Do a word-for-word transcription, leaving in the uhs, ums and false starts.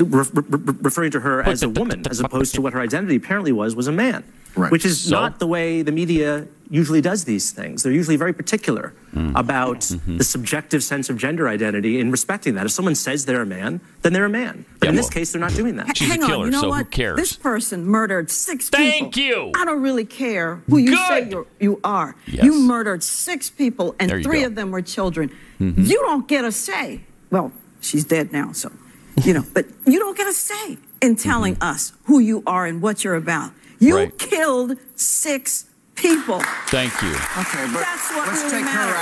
re re referring to her as a woman as opposed to what her identity apparently was, was a man, right. Which is so, not the way the media usually does these things. They're usually very particular mm. about mm-hmm. the subjective sense of gender identity and respecting that. If someone says they're a man, then they're a man. But yeah, in well, this case, they're not doing that. She's Hang a killer, on, you know so what? Who cares? This person murdered six Thank people. Thank you. I don't really care who you Good. say you're, you are. Yes. You murdered six people, and three go. of them were children. Mm-hmm. You don't get a say. Well, she's dead now, so, you know, but you don't get a say in telling mm-hmm. us who you are and what you're about. You right. killed six people. Thank you. Okay, but that's what let's really take matters. Her out.